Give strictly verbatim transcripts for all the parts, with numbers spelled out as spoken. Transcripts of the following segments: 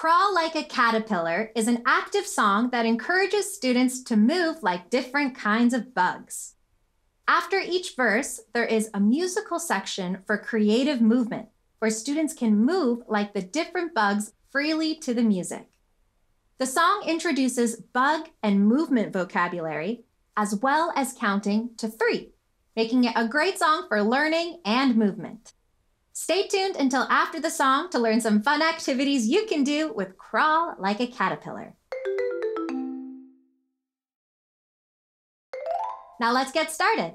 Crawl Like a Caterpillar is an active song that encourages students to move like different kinds of bugs. After each verse, there is a musical section for creative movement, where students can move like the different bugs freely to the music. The song introduces bug and movement vocabulary, as well as counting to three, making it a great song for learning and movement. Stay tuned until after the song to learn some fun activities you can do with Crawl Like a Caterpillar. Now let's get started.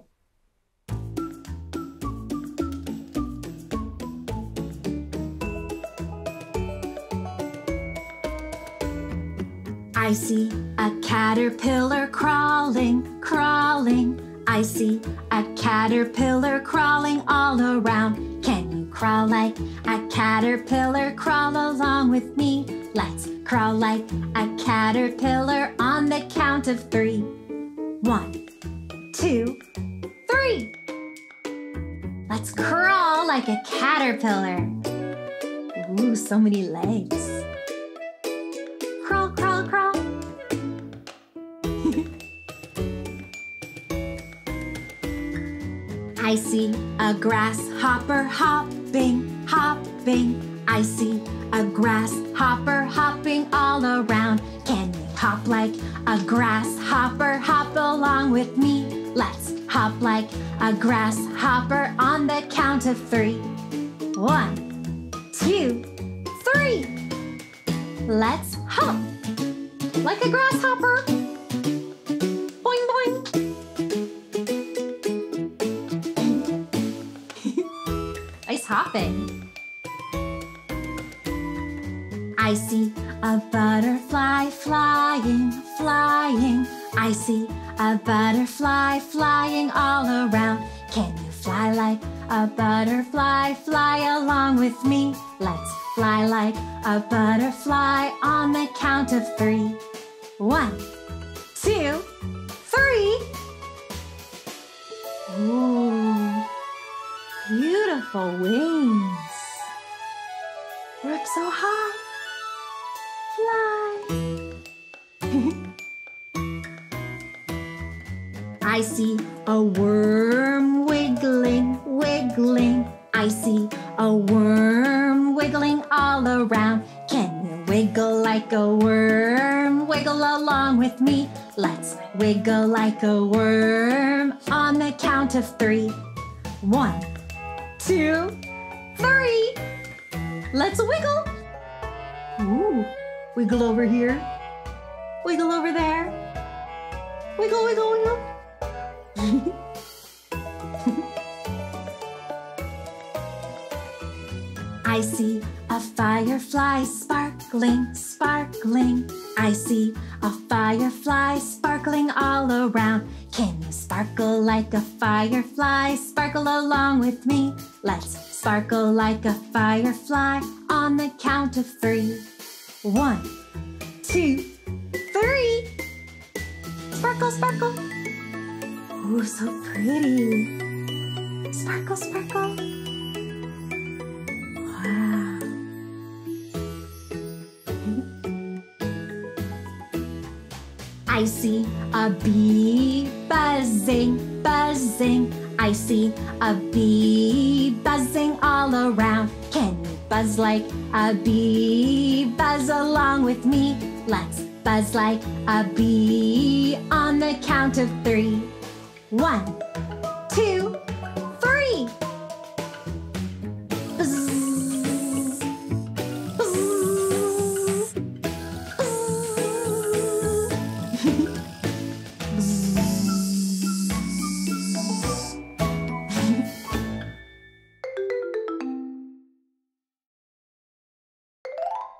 I see a caterpillar crawling, crawling. I see a caterpillar crawling all around. Can you crawl like a caterpillar? Crawl along with me. Let's crawl like a caterpillar on the count of three. One, two, three. Let's crawl like a caterpillar. Ooh, so many legs. Crawl, crawl, crawl. I see a grasshopper hopping, hopping. I see a grasshopper hopping all around. Can you hop like a grasshopper? Hop along with me. Let's hop like a grasshopper on the count of three. One, two, three. Let's hop like a grasshopper. Boing, boing. Nice hopping. I see a butterfly flying, flying. I see a butterfly flying all around. Can you fly like a butterfly? Fly along with me. Let's fly like a butterfly on the count of three. One, two, three. Ooh, beautiful wings. They're up so high. Fly. I see a worm wiggling, wiggling. I see a worm wiggling all around. Can you wiggle like a worm? Wiggle along with me. Let's wiggle like a worm on the count of three. One, two, three. Let's wiggle. Ooh, wiggle over here. Wiggle over there. Wiggle, wiggle, wiggle. I see a firefly sparkling, sparkling. I see a firefly sparkling all around. Can you sparkle like a firefly? Sparkle along with me. Let's sparkle like a firefly on the count of three. One, two, three. Sparkle, sparkle. Ooh, so pretty. Sparkle, sparkle. I see a bee buzzing, buzzing. I see a bee buzzing all around. Can you buzz like a bee? Buzz along with me. Let's buzz like a bee on the count of three. One, two, three.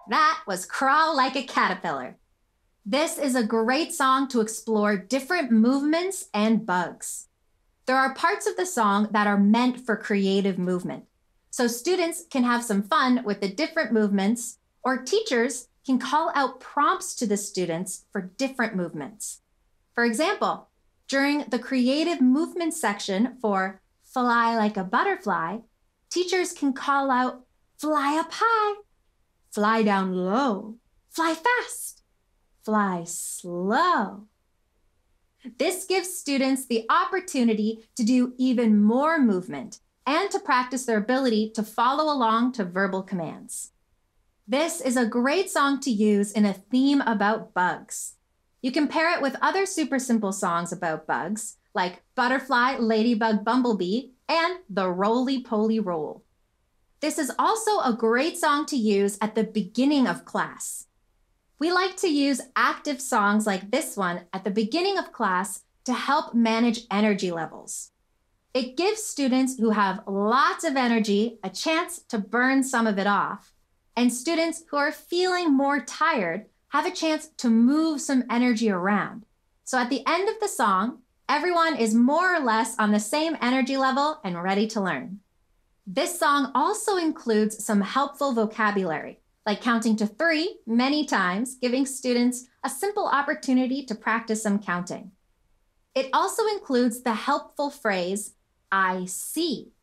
That was Crawl Like a Caterpillar. This is a great song to explore different movements and bugs. There are parts of the song that are meant for creative movement, so students can have some fun with the different movements, or teachers can call out prompts to the students for different movements. For example, during the creative movement section for Fly Like a Butterfly, teachers can call out, fly up high. Fly down low. Fly fast. Fly slow. This gives students the opportunity to do even more movement and to practice their ability to follow along to verbal commands. This is a great song to use in a theme about bugs. You can pair it with other super simple songs about bugs, like Butterfly, Ladybug, Bumblebee, and the Roly Poly Roll. This is also a great song to use at the beginning of class. We like to use active songs like this one at the beginning of class to help manage energy levels. It gives students who have lots of energy a chance to burn some of it off, and students who are feeling more tired have a chance to move some energy around. So at the end of the song, everyone is more or less on the same energy level and ready to learn. This song also includes some helpful vocabulary, like counting to three many times, giving students a simple opportunity to practice some counting. It also includes the helpful phrase, I see.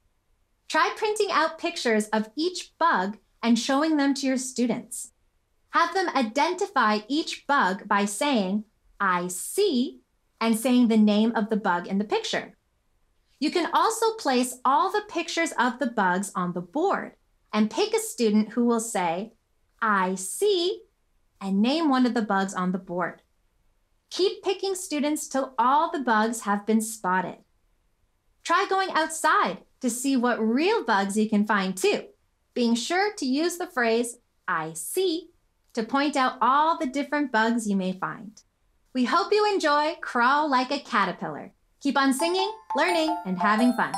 Try printing out pictures of each bug and showing them to your students. Have them identify each bug by saying, I see, and saying the name of the bug in the picture. You can also place all the pictures of the bugs on the board and pick a student who will say, I see, and name one of the bugs on the board. Keep picking students till all the bugs have been spotted. Try going outside to see what real bugs you can find too, being sure to use the phrase, I see, to point out all the different bugs you may find. We hope you enjoy Crawl Like a Caterpillar. Keep on singing, learning, and having fun.